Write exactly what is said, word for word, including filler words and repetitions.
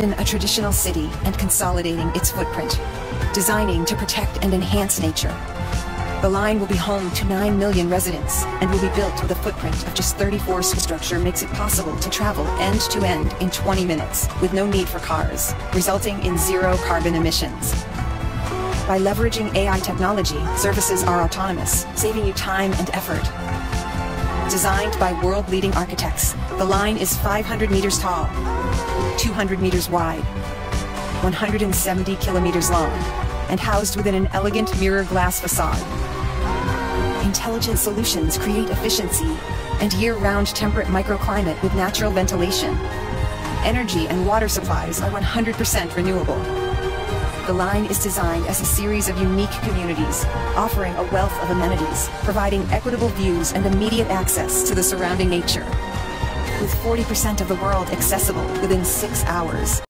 in a traditional city and consolidating its footprint, designing to protect and enhance nature. The Line will be home to nine million residents and will be built with a footprint of just thirty-four. Structure makes it possible to travel end to end in twenty minutes with no need for cars, resulting in zero carbon emissions. By leveraging A I technology, services are autonomous, saving you time and effort. Designed by world-leading architects, the Line is five hundred meters tall, two hundred meters wide, one hundred seventy kilometers long, and housed within an elegant mirror glass facade. Intelligent solutions create efficiency and year-round temperate microclimate with natural ventilation. Energy and water supplies are one hundred percent renewable. The Line is designed as a series of unique communities, offering a wealth of amenities, providing equitable views and immediate access to the surrounding nature, with forty percent of the world accessible within six hours.